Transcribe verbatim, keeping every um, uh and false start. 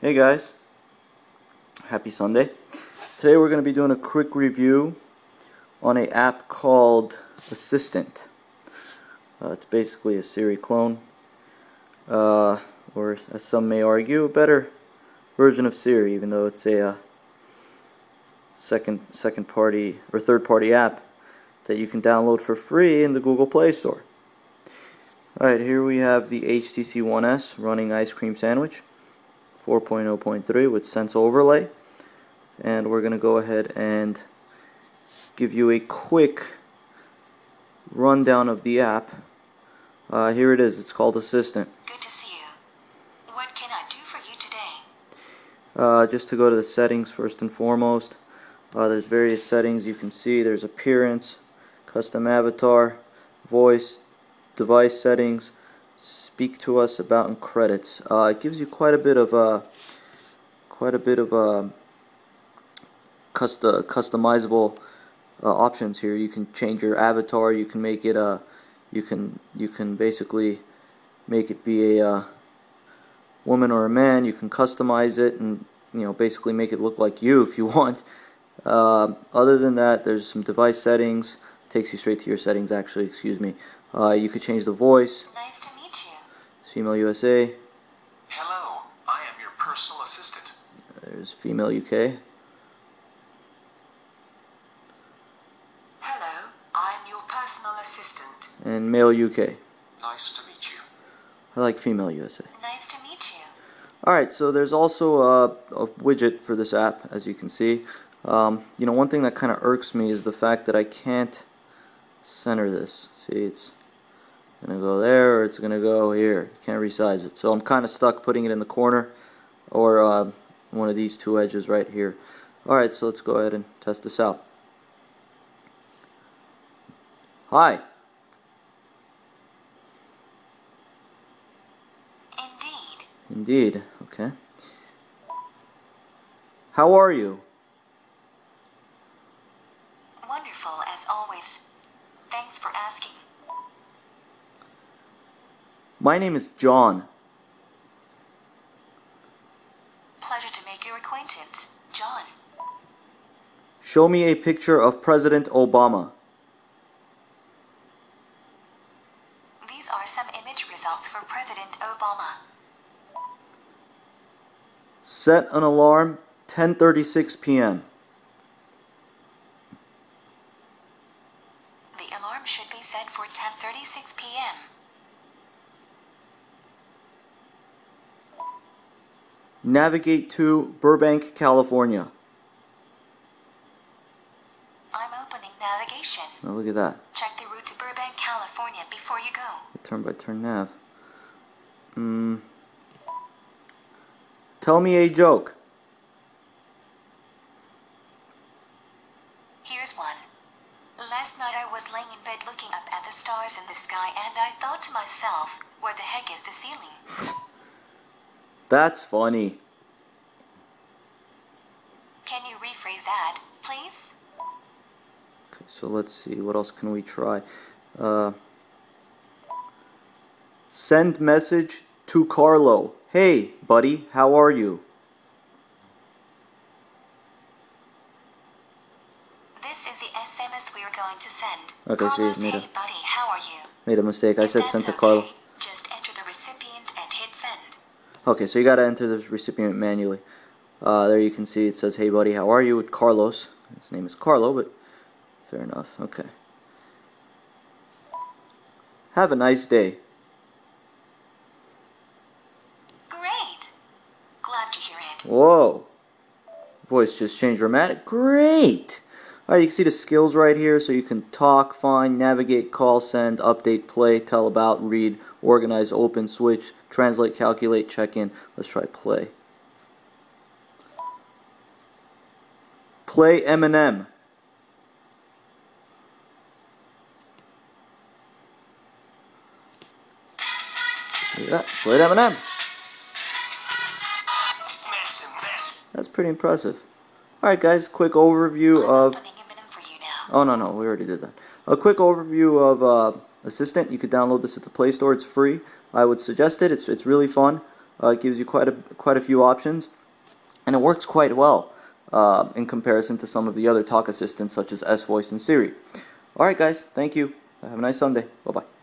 Hey guys, happy Sunday. Today we're going to be doing a quick review on an app called Assistant. Uh, it's basically a Siri clone, uh, or as some may argue, a better version of Siri, even though it's a uh, second second party or third party app that you can download for free in the Google Play Store. Alright, here we have the H T C One S running Ice Cream Sandwich four point oh point three with Sense Overlay, and we're going to go ahead and give you a quick rundown of the app. Uh, here it is. It's called Assistant. Good to see you. What can I do for you today? Uh, just to go to the settings first and foremost. Uh, there's various settings you can see. There's appearance, custom avatar, voice, device settings, speak to us about, and credits. Uh, it gives you quite a bit of uh, quite a bit of uh, custom customizable uh, options here. You can change your avatar. You can make it a. Uh, you can you can basically make it be a uh, woman or a man. You can customize it and you know basically make it look like you if you want. Uh, other than that, there's some device settings. Takes you straight to your settings. Actually, excuse me. Uh, you could change the voice. Nice to meet you. Female U S A. Hello, I am your personal assistant. There's female U K. Hello, I am your personal assistant. And male U K. Nice to meet you. I like female U S A. Nice to meet you. Alright, so there's also a, a widget for this app, as you can see. Um, you know, one thing that kind of irks me is the fact that I can't center this. See, it's gonna go there or it's gonna go here. You can't resize it, so I'm kinda stuck putting it in the corner or uh, one of these two edges right here. Alright, so let's go ahead and test this out. Hi. Indeed. Indeed, okay. How are you? Wonderful as always. Thanks for asking. My name is John. Pleasure to make your acquaintance, John. Show me a picture of President Obama. These are some image results for President Obama. Set an alarm, ten thirty-six p m Should be set for ten thirty-six p m Navigate to Burbank, California. I'm opening navigation. Now look at that. Check the route to Burbank, California before you go. Turn by turn nav. Mm. Tell me a joke. Here's one. Last night I was laying in bed looking up at the stars in the sky and I thought to myself, where the heck is the ceiling? That's funny. Can you rephrase that, please? Okay, so let's see, what else can we try? Uh, send message to Carlo. Hey, buddy, how are you? S M S we are going to send. Okay, Carlos, so made a, hey buddy, how are you? Made a mistake. I if said sent to okay, Carlo. Just enter the recipient and hit send. Okay, so you gotta enter the recipient manually. Uh, there you can see it says, hey buddy, how are you? With Carlos. His name is Carlo, but fair enough. Okay. Have a nice day. Great. Glad to hear it. Whoa. Voice just changed dramatic. Great. Alright, you can see the skills right here, so you can talk, find, navigate, call, send, update, play, tell about, read, organize, open, switch, translate, calculate, check in. Let's try play. Play Eminem. Look at that. Play Eminem. That's pretty impressive. Alright guys, quick overview of... Oh, no, no, we already did that. A quick overview of uh, Assistant. You could download this at the Play Store. It's free. I would suggest it. It's, it's really fun. Uh, it gives you quite a quite a few options, and it works quite well uh, in comparison to some of the other talk assistants such as S-Voice and Siri. Alright guys, thank you. Have a nice Sunday. Bye-bye.